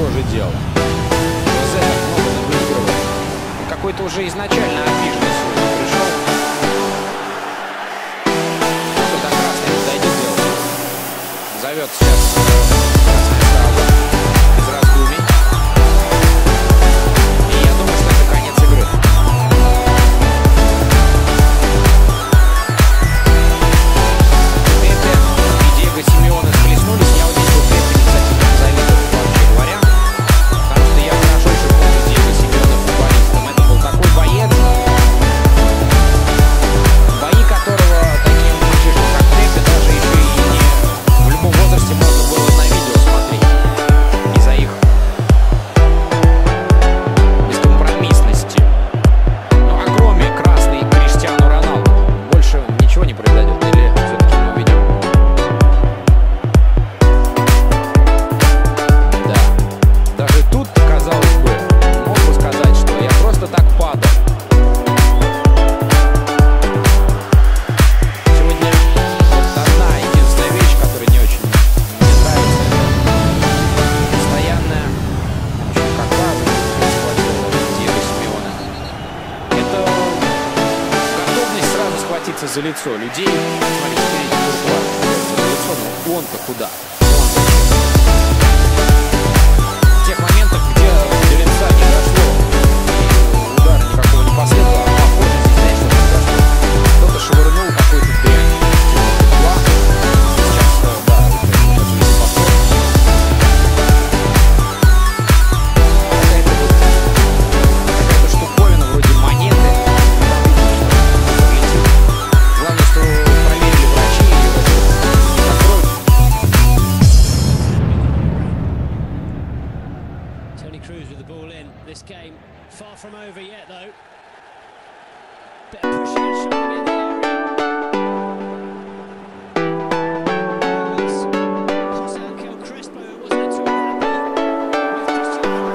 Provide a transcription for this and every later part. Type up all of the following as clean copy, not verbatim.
тоже делал. Из этого много наблюдал. Какой-то уже изначально обиженный сегодня пришел. Кто-то красный подойди делал. Зовет свет. За лицо людей, смотрите, за лицо, но он-то куда? В тех моментах, где до лица не дошло, удар никакого не последовало, а похоже, здесь что-то произошло. Кто-то швырнул какой-то дрянь. Сейчас, какая-то штуковина вроде монеты. This game far from over yet though. Bit of pushing and shoving in the area. Pass out Kel Crespo, it was meant to happen. With Cristiano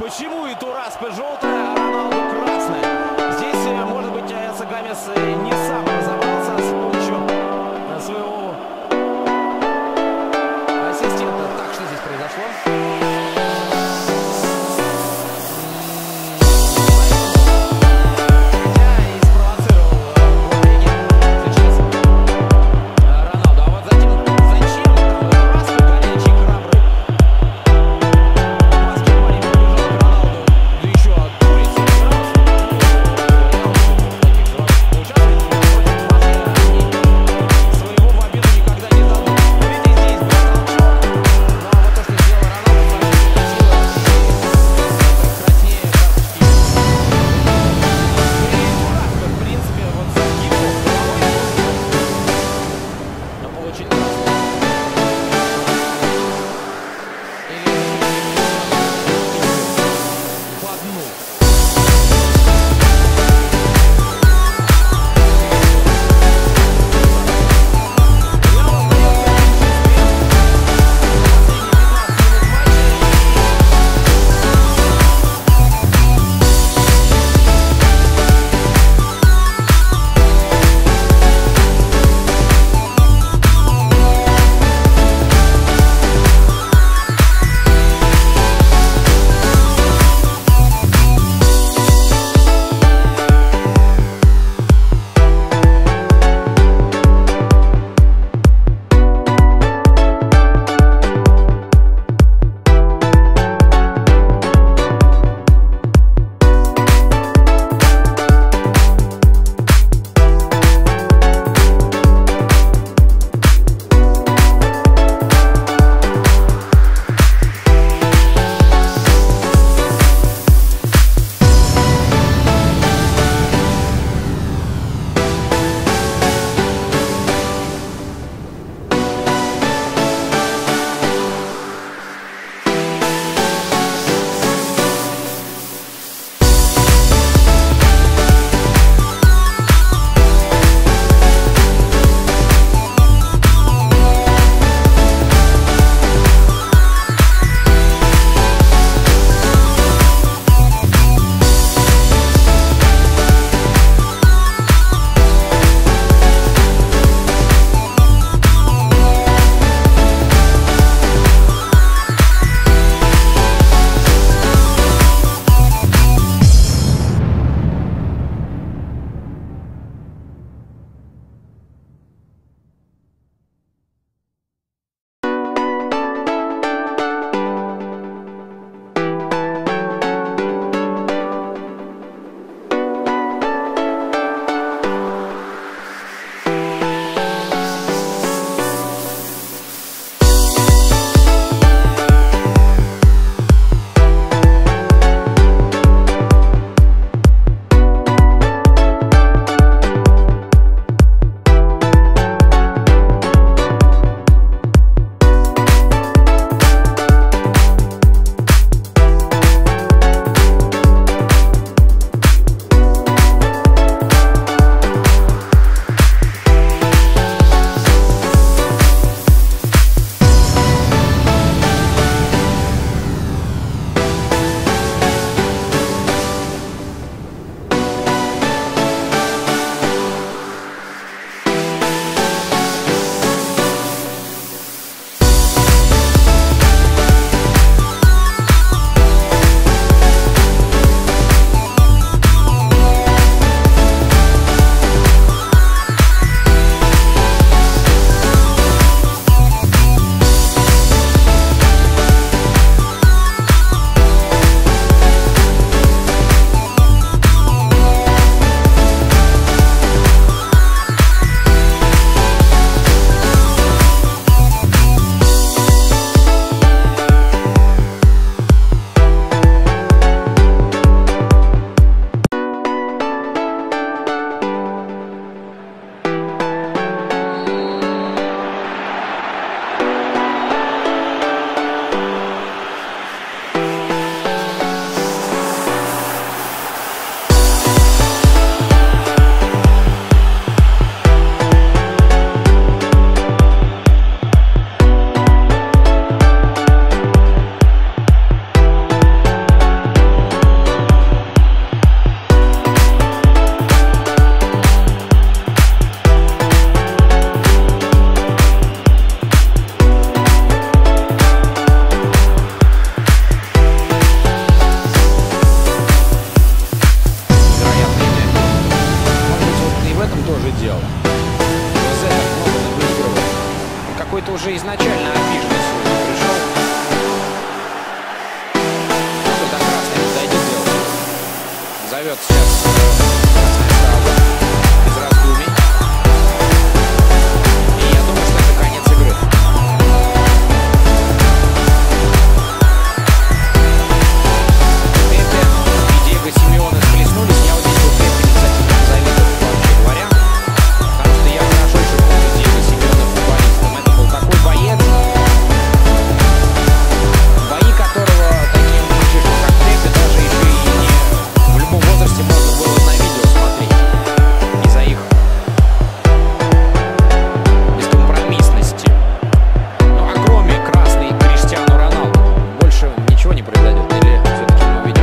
Почему и Тураспе желтая, а Роналду красная? Здесь, может быть, Эса Гамес не сам разобрался с помощью своего ассистента. Так, что здесь произошло? живет сейчас в Разгуме. И я думаю, что это конец игры. Это и Диего Симеона схлестнулись. Я вот здесь был крепко инициативным завидовал, вообще говоря. Потому что я хорошо еще помню Диего Симеона футболистом. Это был такой боец, бои которого таким мальчишкам, как Крепко, даже еще и не в любом возрасте можно было на видео смотреть. Из-за их бескомпромиссности. Ну а кроме красной Криштиану Роналду больше ничего не произойдет. Или все-таки мы увидим? Да.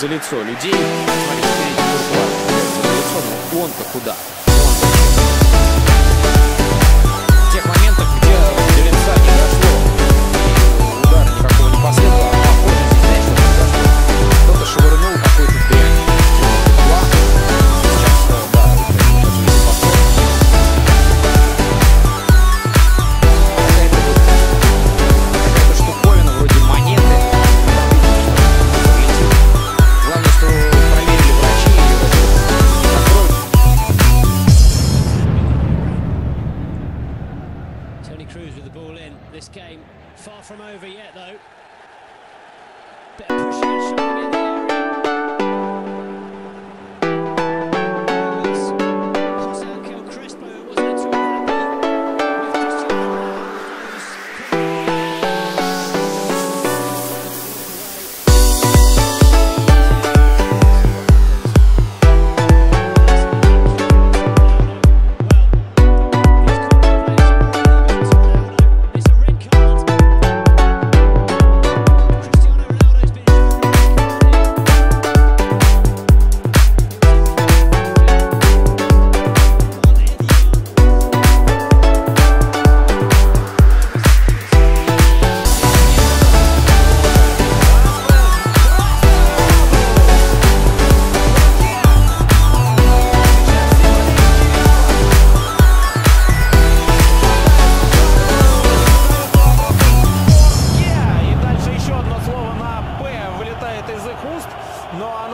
За лицо людей, смотрите, за лицо, но он-то куда? В тех моментах, где до лица не дошло, удара никакого не последовало, а похоже, здесь, знаете, что произошло? Кто-то швырнул.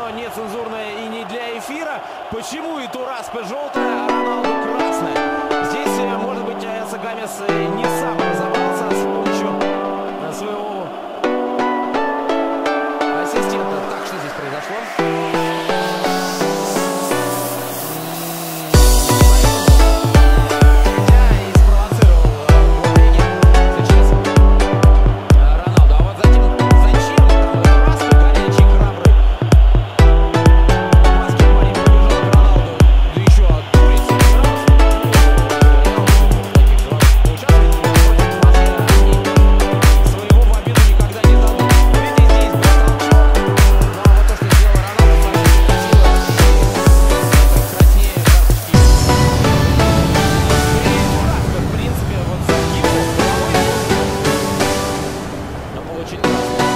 но нецензурное и не для эфира. Почему и Итураспе желтая, а Роналду красная? Здесь, может быть, Эса Гамес не сам разобрался с помощью своего ассистента. Так, что здесь произошло? Очень классно.